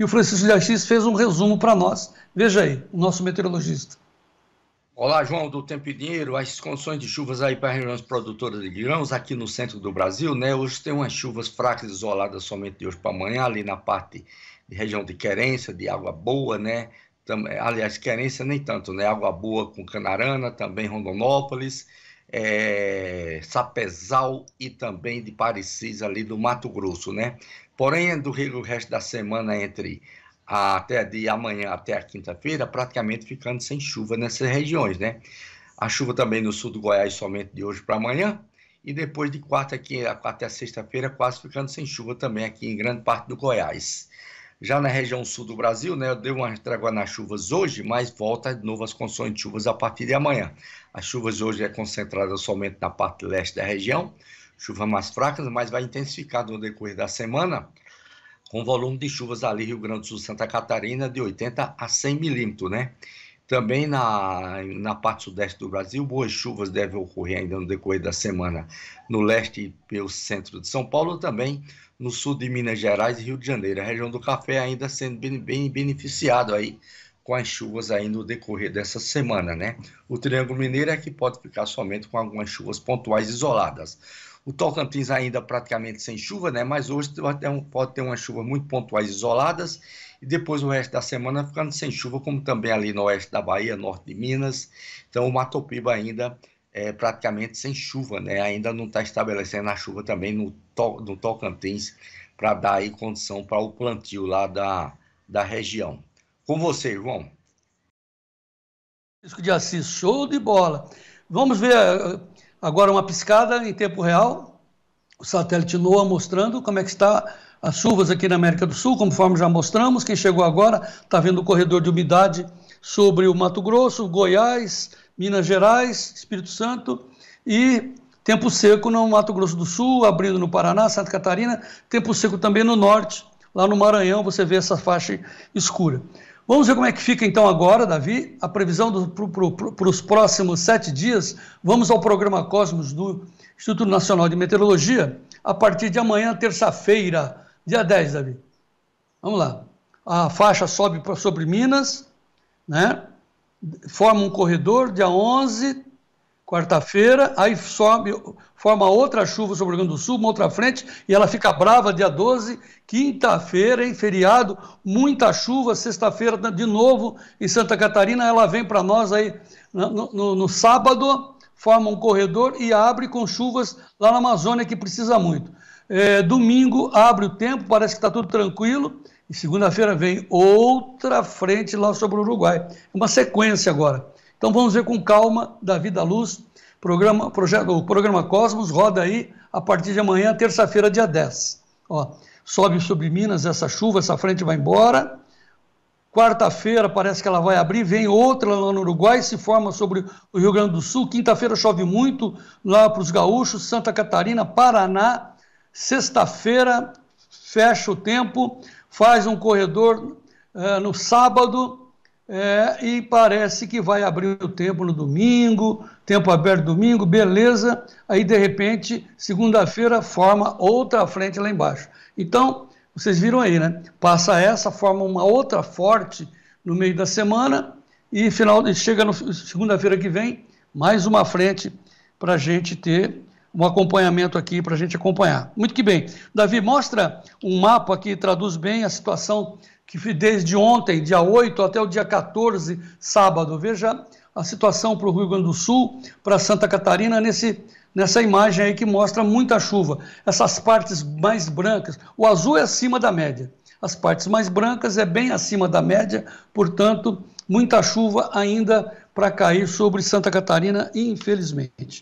E o Francisco de Aix fez um resumo para nós. Veja aí, o nosso meteorologista. Olá, João, do Tempo e Dinheiro. As condições de chuvas aí para regiões produtoras de grãos aqui no centro do Brasil, né? Hoje tem umas chuvas fracas, isoladas somente de hoje para amanhã, ali na parte de região de Querência, de Água Boa, né? Aliás, Querência nem tanto, né? Água Boa com Canarana, também Rondonópolis, Sapezal e também de Paricis, ali do Mato Grosso, né? Porém, do resto da semana entre... até de amanhã até a quinta-feira, praticamente ficando sem chuva nessas regiões, né? A chuva também no sul do Goiás somente de hoje para amanhã, e depois de quarta até sexta-feira quase ficando sem chuva também aqui em grande parte do Goiás. Já na região sul do Brasil, né, eu dei uma trégua nas chuvas hoje, mas volta de novo as condições de chuvas a partir de amanhã. As chuvas hoje é concentrada somente na parte leste da região, chuvas mais fracas, mas vai intensificar no decorrer da semana, com volume de chuvas ali, Rio Grande do Sul, Santa Catarina, de 80 a 100 milímetros, né? Também na parte sudeste do Brasil, boas chuvas devem ocorrer ainda no decorrer da semana no leste e pelo centro de São Paulo, também no sul de Minas Gerais e Rio de Janeiro. A região do café ainda sendo bem beneficiada aí com as chuvas aí no decorrer dessa semana, né? O Triângulo Mineiro é que pode ficar somente com algumas chuvas pontuais isoladas. O Tocantins ainda praticamente sem chuva, né? Mas hoje pode ter uma chuva muito pontuais isoladas e depois o resto da semana ficando sem chuva, como também ali no oeste da Bahia, norte de Minas. Então o Matopiba ainda é praticamente sem chuva, né? Ainda não está estabelecendo a chuva também no Tocantins para dar aí condição para o plantio lá da região. Com você, João. Francisco de Aix, show de bola. Vamos ver... Agora uma piscada em tempo real, o satélite NOAA mostrando como é que está as chuvas aqui na América do Sul, conforme já mostramos. Quem chegou agora está vendo o corredor de umidade sobre o Mato Grosso, Goiás, Minas Gerais, Espírito Santo e tempo seco no Mato Grosso do Sul, abrindo no Paraná, Santa Catarina, tempo seco também no norte, lá no Maranhão você vê essa faixa escura. Vamos ver como é que fica então agora, Davi, a previsão para os próximos 7 dias. Vamos ao programa Cosmos do Instituto Nacional de Meteorologia, a partir de amanhã, terça-feira, dia 10, Davi. Vamos lá. A faixa sobe sobre Minas, né? Forma um corredor, dia 11, quarta-feira, aí sobe, forma outra chuva sobre o Rio Grande do Sul, uma outra frente, e ela fica brava dia 12, quinta-feira, em feriado, muita chuva, sexta-feira de novo em Santa Catarina, ela vem para nós aí no sábado, forma um corredor e abre com chuvas lá na Amazônia, que precisa muito. Domingo abre o tempo, parece que está tudo tranquilo, e segunda-feira vem outra frente lá sobre o Uruguai. Uma sequência agora. Então vamos ver com calma da Vida Luz, o programa Cosmos roda aí a partir de amanhã, terça-feira, dia 10. Ó, sobe sobre Minas essa chuva, essa frente vai embora. Quarta-feira parece que ela vai abrir, vem outra lá no Uruguai, se forma sobre o Rio Grande do Sul. Quinta-feira chove muito lá para os gaúchos, Santa Catarina, Paraná. Sexta-feira fecha o tempo, faz um corredor no sábado. E parece que vai abrir o tempo no domingo, tempo aberto domingo, beleza. Aí, de repente, segunda-feira forma outra frente lá embaixo. Então, vocês viram aí, né? Passa essa, forma uma outra forte no meio da semana e chega na segunda-feira que vem, mais uma frente para a gente ter um acompanhamento aqui, para a gente acompanhar. Muito que bem. Davi, mostra um mapa que traduz bem a situação que desde ontem, dia 8, até o dia 14, sábado. Veja a situação para o Rio Grande do Sul, para Santa Catarina, nessa imagem aí que mostra muita chuva. Essas partes mais brancas, o azul é acima da média. As partes mais brancas é bem acima da média, portanto, muita chuva ainda para cair sobre Santa Catarina, infelizmente.